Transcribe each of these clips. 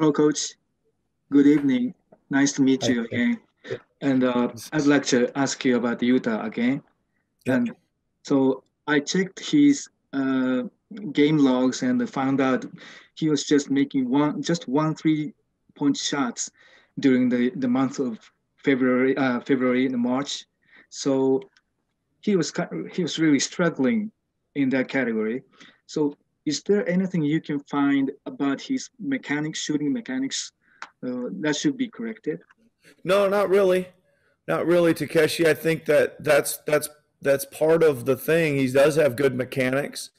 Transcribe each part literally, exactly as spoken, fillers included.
Hello, Coach. Good evening. Nice to meet Hi. you again. And uh, I'd like to ask you about Yuta again. Yeah. And so I checked his uh, game logs and found out he was just making one, just one three-point shots during the, the month of February, uh, February and March. So he was he was really struggling in that category. So is there anything you can find about his mechanics, shooting mechanics, uh, that should be corrected? No, not really, not really, Takeshi. I think that that's that's that's part of the thing. He does have good mechanics.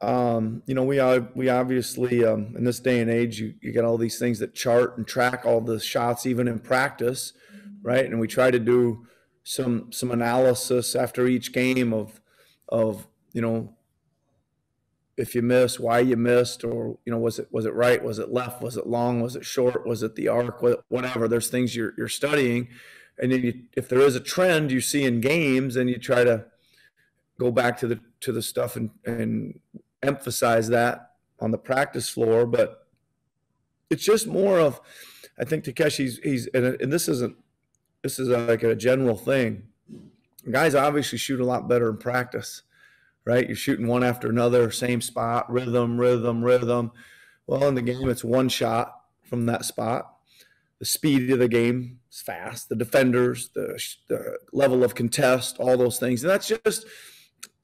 Um, you know, we are we obviously um, in this day and age, you you got all these things that chart and track all the shots, even in practice, right? And we try to do some some analysis after each game of of you know, if you miss, why you missed, or, you know, was it, was it right? Was it left? Was it long? Was it short? Was it the arc? Whatever. There's things you're, you're studying. And then you, if there is a trend you see in games, then you try to go back to the, to the stuff and, and emphasize that on the practice floor. But it's just more of, I think Takeshi's, he's, and, and this isn't, this is like a general thing. Guys obviously shoot a lot better in practice. Right? You're shooting one after another, same spot, rhythm, rhythm, rhythm. Well, in the game, it's one shot from that spot. The speed of the game is fast. The defenders, the, the level of contest, all those things. And that's just,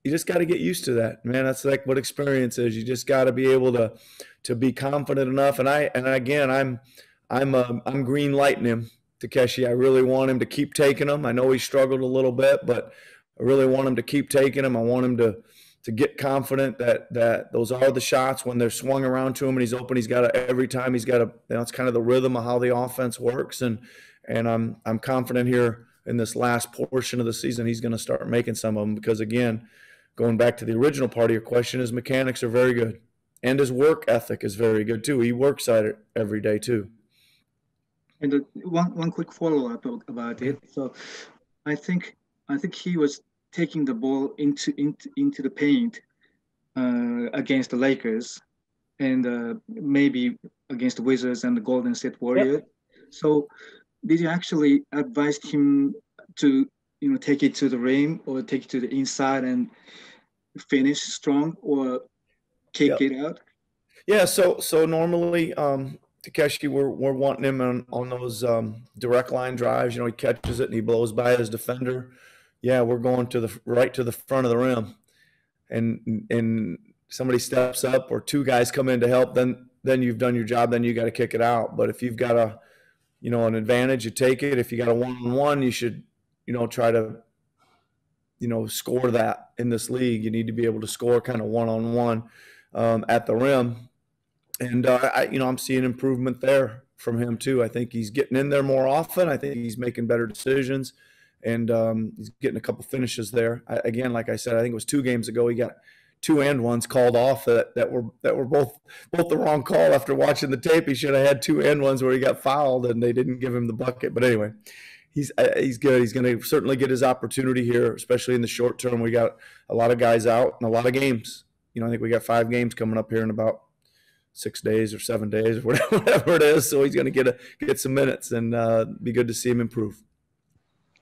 you just got to get used to that, man. That's like what experience is. You just got to be able to, to be confident enough. And I, and again, I'm, I'm, um, I'm green lighting him, Takeshi. I really want him to keep taking them. I know he struggled a little bit, but I really want him to keep taking them. I want him to, to get confident that, that those are the shots when they're swung around to him and he's open. He's got to, every time he's got to, you know, it's kind of the rhythm of how the offense works. And, and I'm, I'm confident here in this last portion of the season, he's going to start making some of them because, again, going back to the original part of your question, his mechanics are very good. And his work ethic is very good, too. He works at it every day, too. And uh, one, one quick follow-up about it. So I think – I think he was taking the ball into into, into the paint uh, against the Lakers and uh, maybe against the Wizards and the Golden State Warriors. Yep. So did you actually advise him to, you know, take it to the rim or take it to the inside and finish strong or kick yep. it out? Yeah, so so normally um, Takeshi, we're, we're wanting him on, on those um, direct line drives. You know, he catches it and he blows by his defender. Yeah, we're going to the right to the front of the rim, and and somebody steps up or two guys come in to help. Then then you've done your job. Then you got to kick it out. But if you've got a, you know, an advantage, you take it. If you got a one on one, you should, you know, try to, you know, score that. In this league, you need to be able to score kind of one on one um, at the rim. And uh, I, you know, I'm seeing improvement there from him too. I think he's getting in there more often. I think he's making better decisions. And um, he's getting a couple finishes there. I, again, like I said, I think it was two games ago he got two and ones called off that that were that were both both the wrong call. After watching the tape, he should have had two and ones where he got fouled and they didn't give him the bucket. But anyway, he's he's good. He's going to certainly get his opportunity here, especially in the short term. We got a lot of guys out and a lot of games. You know, I think we got five games coming up here in about six days or seven days or whatever, whatever it is. So he's going to get a get some minutes and uh, be good to see him improve.